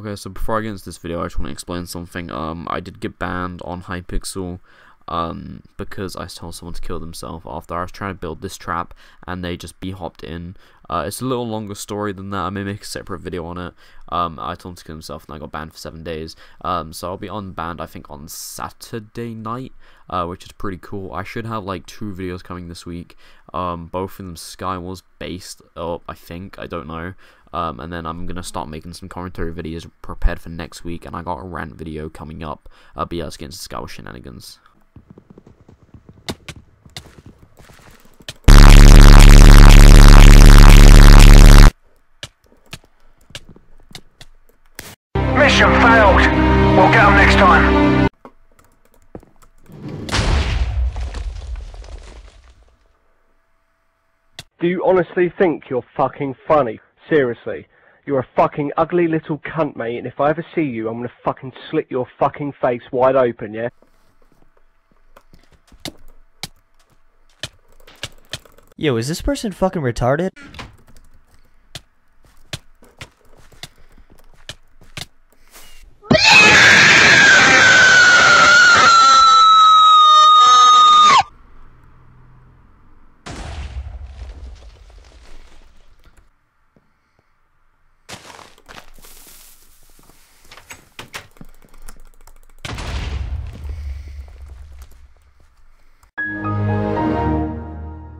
Okay, so before I get into this video, I just want to explain something. I did get banned on Hypixel because I told someone to kill themselves after I was trying to build this trap, and they just b-hopped in. It's a little longer story than that. I may make a separate video on it. I told him to kill himself, and I got banned for 7 days. So I'll be unbanned, I think, on Saturday night, which is pretty cool. I should have like 2 videos coming this week. Both of them SkyWars based up, I think. I don't know. And then I'm gonna start making some commentary videos prepared for next week, and I got a rant video coming up. But yeah, let's get into SkyWars shenanigans. Mission failed. We'll get them next time. Do you honestly think you're fucking funny? Seriously, you're a fucking ugly little cunt, mate, and if I ever see you, I'm gonna fucking slit your fucking face wide open, yeah? Yo, is this person fucking retarded?